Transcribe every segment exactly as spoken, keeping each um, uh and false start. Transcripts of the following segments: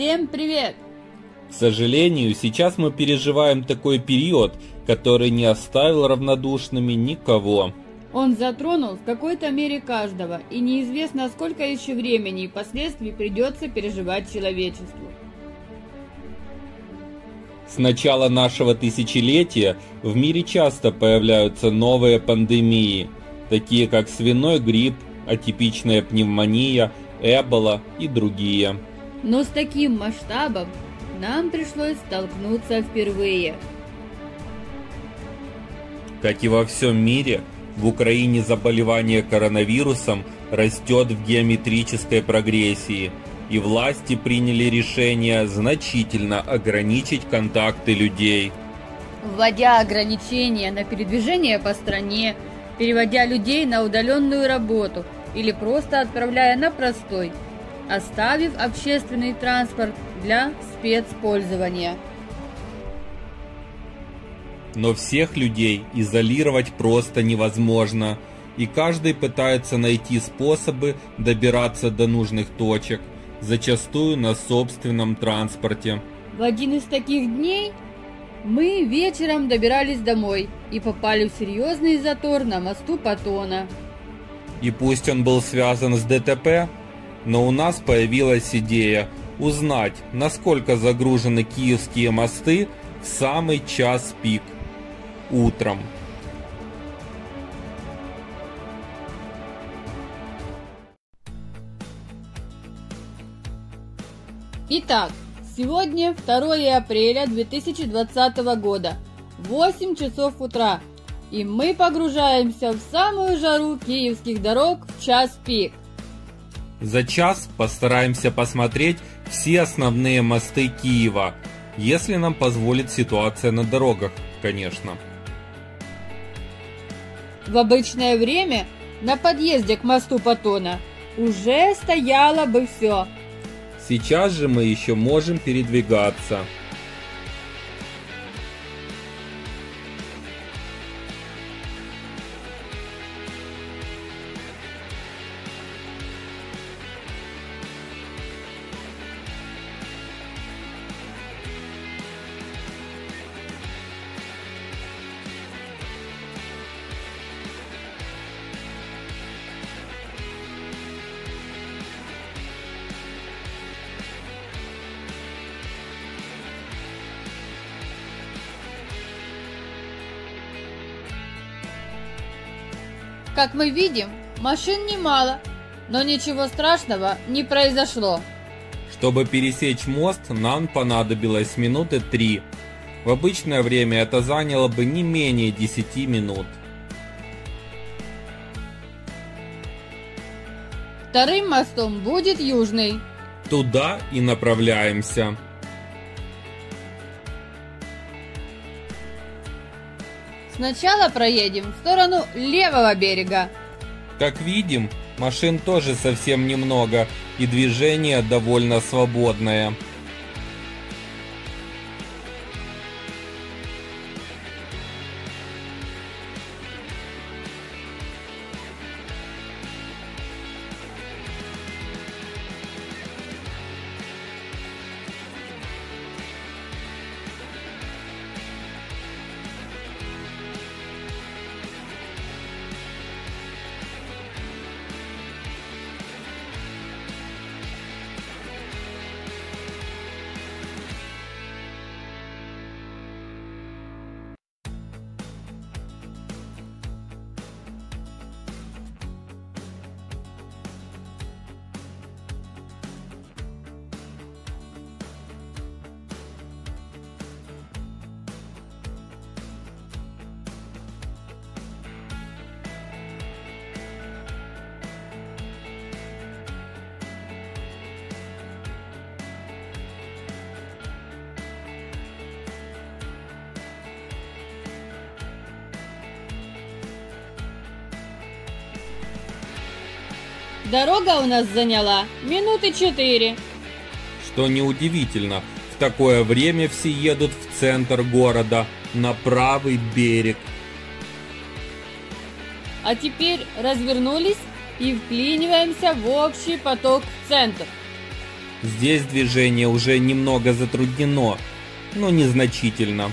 Всем привет! К сожалению, сейчас мы переживаем такой период, который не оставил равнодушными никого. Он затронул в какой-то мере каждого, и неизвестно, сколько еще времени и последствий придется переживать человечеству. С начала нашего тысячелетия в мире часто появляются новые пандемии, такие как свиной грипп, атипичная пневмония, эбола и другие. Но с таким масштабом нам пришлось столкнуться впервые. Как и во всем мире, в Украине заболевание коронавирусом растет в геометрической прогрессии, и власти приняли решение значительно ограничить контакты людей. Вводя ограничения на передвижение по стране, переводя людей на удаленную работу или просто отправляя на простой, оставив общественный транспорт для спецпользования. Но всех людей изолировать просто невозможно, и каждый пытается найти способы добираться до нужных точек, зачастую на собственном транспорте. В один из таких дней мы вечером добирались домой и попали в серьезный затор на мосту Патона. И пусть он был связан с ДТП, но у нас появилась идея узнать, насколько загружены киевские мосты в самый час пик – утром. Итак, сегодня второе апреля две тысячи двадцатого года, восемь часов утра, и мы погружаемся в самую жару киевских дорог в час пик. За час постараемся посмотреть все основные мосты Киева, если нам позволит ситуация на дорогах, конечно. В обычное время на подъезде к мосту Патона уже стояло бы все. Сейчас же мы еще можем передвигаться. Как мы видим, машин немало, но ничего страшного не произошло. Чтобы пересечь мост, нам понадобилось минуты три. В обычное время это заняло бы не менее десяти минут. Вторым мостом будет Южный. Туда и направляемся. Сначала проедем в сторону левого берега. Как видим, машин тоже совсем немного, и движение довольно свободное. Дорога у нас заняла минуты четыре. Что неудивительно, в такое время все едут в центр города, на правый берег. А теперь развернулись и вклиниваемся в общий поток в центр. Здесь движение уже немного затруднено, но незначительно.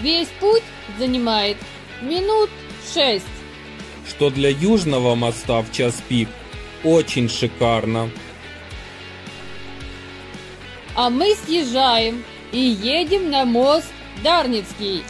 Весь путь занимает минут шесть. Что для Южного моста в час пик очень шикарно. А мы съезжаем и едем на мост Дарницкий.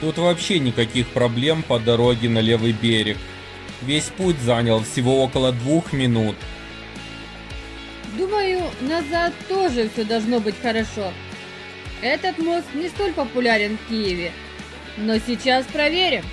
Тут вообще никаких проблем по дороге на левый берег. Весь путь занял всего около двух минут. Думаю, назад тоже все должно быть хорошо. Этот мост не столь популярен в Киеве, но сейчас проверим.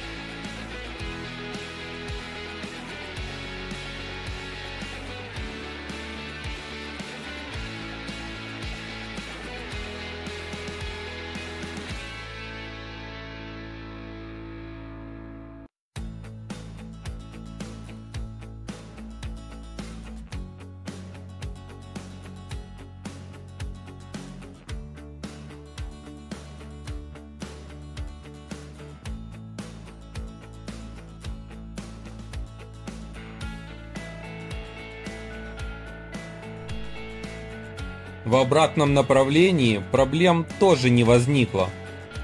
В обратном направлении проблем тоже не возникло.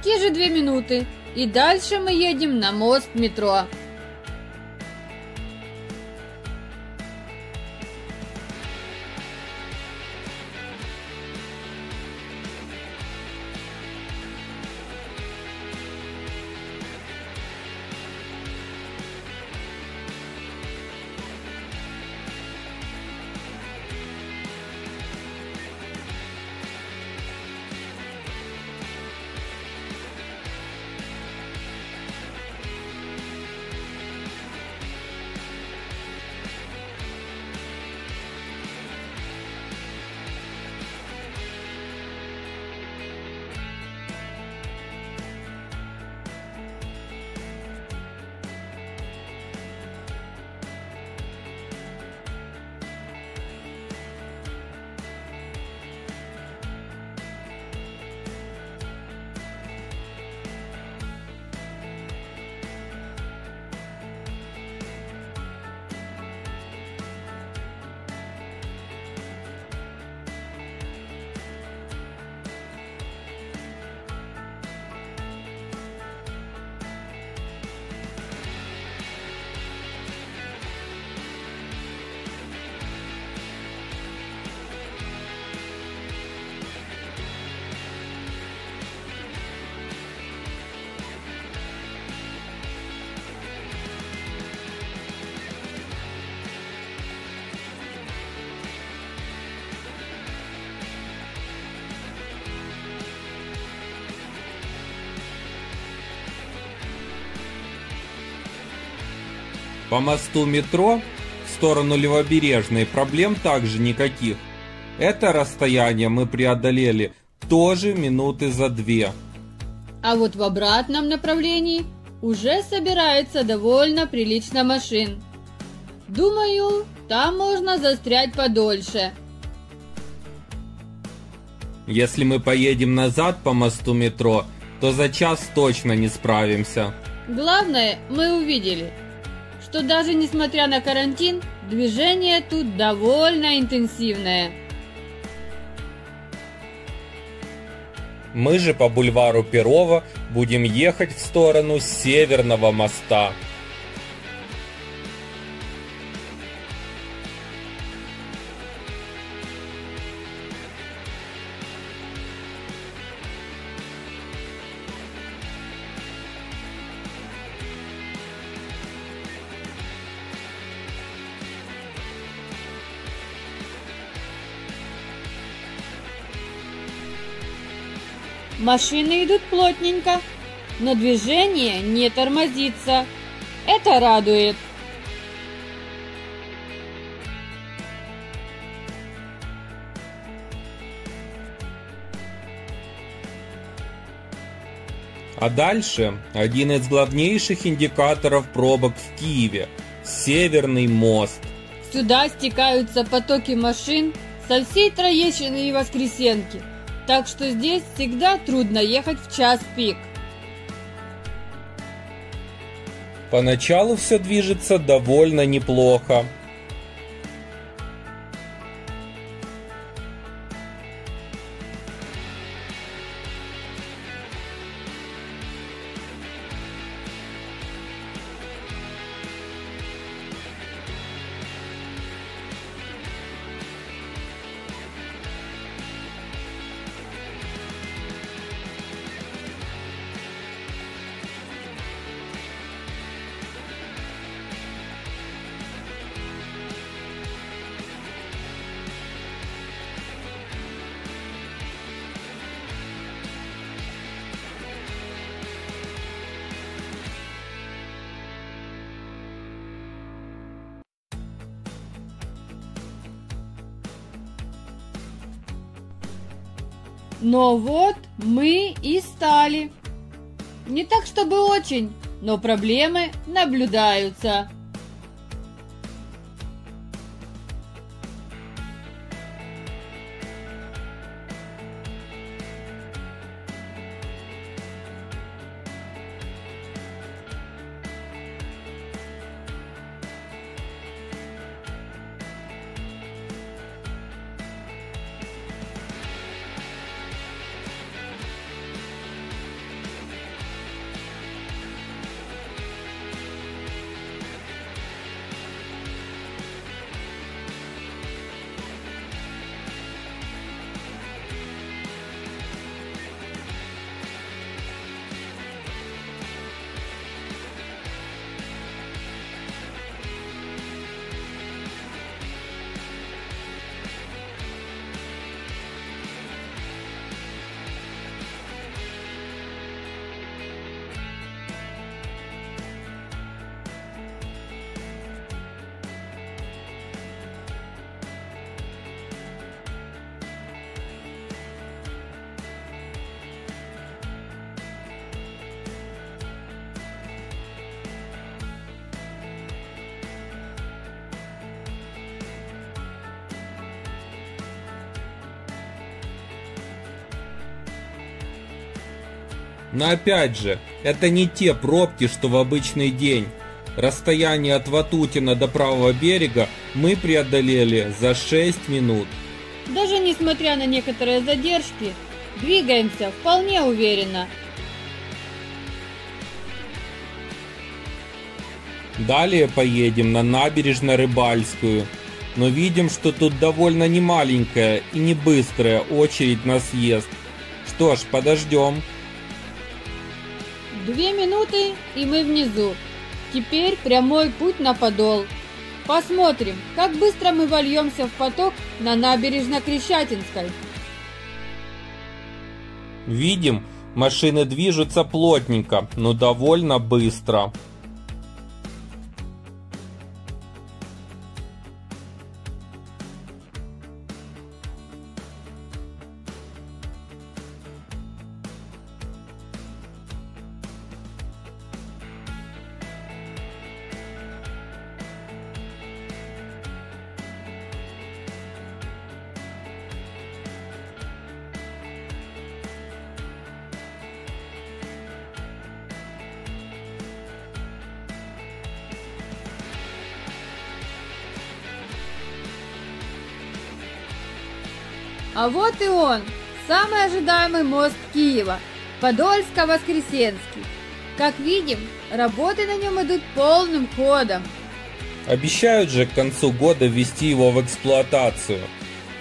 Те же две минуты, и дальше мы едем на мост метро. По мосту метро в сторону Левобережной проблем также никаких. Это расстояние мы преодолели тоже минуты за две. А вот в обратном направлении уже собирается довольно прилично машин. Думаю, там можно застрять подольше. Если мы поедем назад по мосту метро, то за час точно не справимся. Главное, мы увидели, что даже несмотря на карантин, движение тут довольно интенсивное. Мы же по бульвару Перова будем ехать в сторону Северного моста. Машины идут плотненько, но движение не тормозится. Это радует. А дальше один из главнейших индикаторов пробок в Киеве – Северный мост. Сюда стекаются потоки машин со всей Троещины и Воскресенки. Так что здесь всегда трудно ехать в час пик. Поначалу все движется довольно неплохо. Но вот мы и стали. Не так, чтобы очень, но проблемы наблюдаются. Но опять же, это не те пробки, что в обычный день. Расстояние от Ватутина до правого берега мы преодолели за шесть минут. Даже несмотря на некоторые задержки, двигаемся вполне уверенно. Далее поедем на набережную Рыбальскую. Но видим, что тут довольно немаленькая и не быстрая очередь на съезд. Что ж, подождем. Две минуты, и мы внизу. Теперь прямой путь на Подол. Посмотрим, как быстро мы вольемся в поток на набережно-Крещатинской. Видим, машины движутся плотненько, но довольно быстро. А вот и он, самый ожидаемый мост Киева, Подольско-Воскресенский. Как видим, работы на нем идут полным ходом. Обещают же к концу года ввести его в эксплуатацию.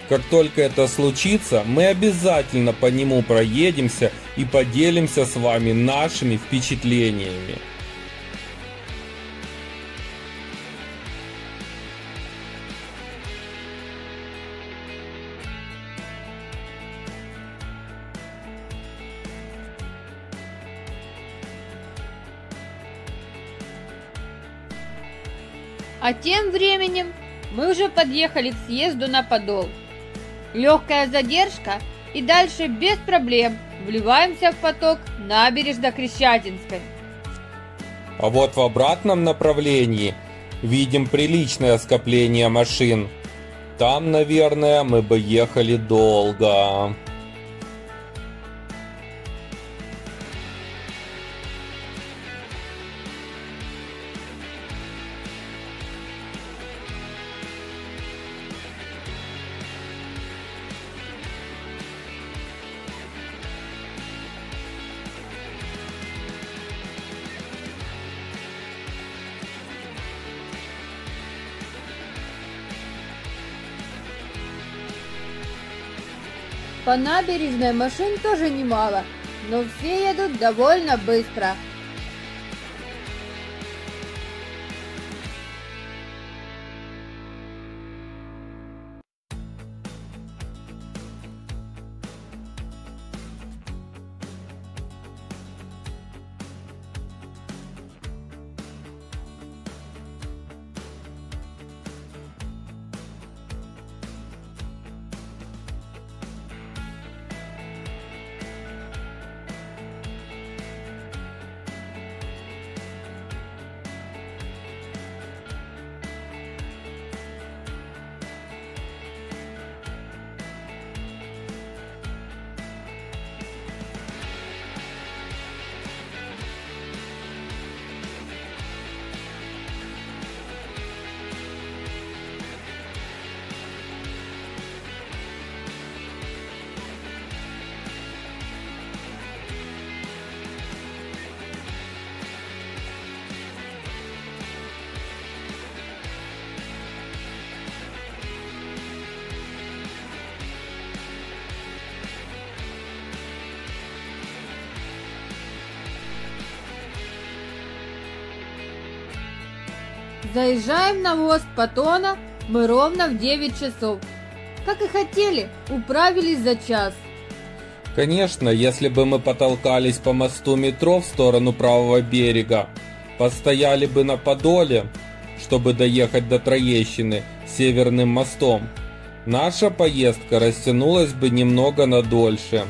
Как только это случится, мы обязательно по нему проедемся и поделимся с вами нашими впечатлениями. А тем временем мы уже подъехали к съезду на Подол. Легкая задержка, и дальше без проблем вливаемся в поток набережной Крещатинской. А вот в обратном направлении видим приличное скопление машин. Там, наверное, мы бы ехали долго. По набережной машин тоже немало, но все едут довольно быстро. Заезжаем на мост Патона мы ровно в девять часов. Как и хотели, управились за час. Конечно, если бы мы потолкались по мосту метро в сторону правого берега, постояли бы на Подоле, чтобы доехать до Троещины северным мостом, наша поездка растянулась бы немного надольше,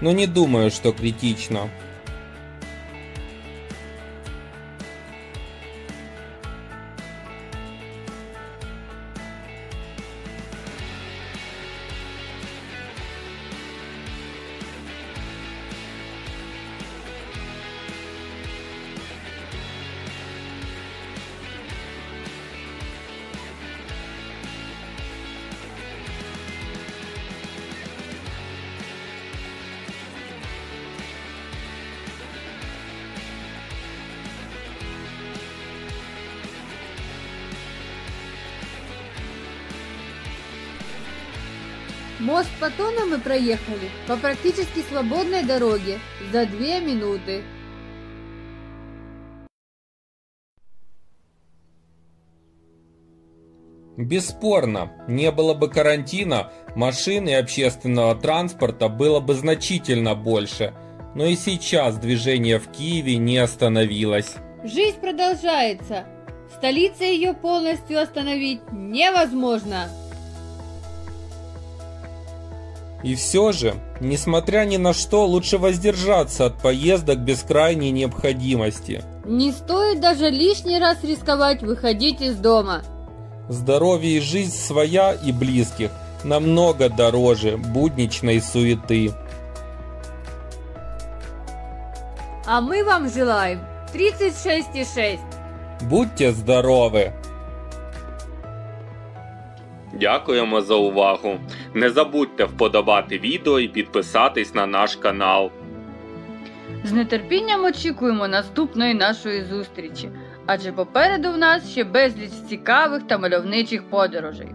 но не думаю, что критично. Мост Патона мы проехали по практически свободной дороге за две минуты. Бесспорно, не было бы карантина, машин и общественного транспорта было бы значительно больше, но и сейчас движение в Киеве не остановилось. Жизнь продолжается. В столице ее полностью остановить невозможно. И все же, несмотря ни на что, лучше воздержаться от поездок без крайней необходимости. Не стоит даже лишний раз рисковать выходить из дома. Здоровье и жизнь своя и близких намного дороже будничной суеты. А мы вам желаем тридцать шесть и шесть. Будьте здоровы! Дякуємо за увагу. Не забудьте вподобати відео і підписатись на наш канал. З нетерпінням очікуємо наступної нашої зустрічі, адже попереду в нас ще безліч цікавих та мальовничих подорожей.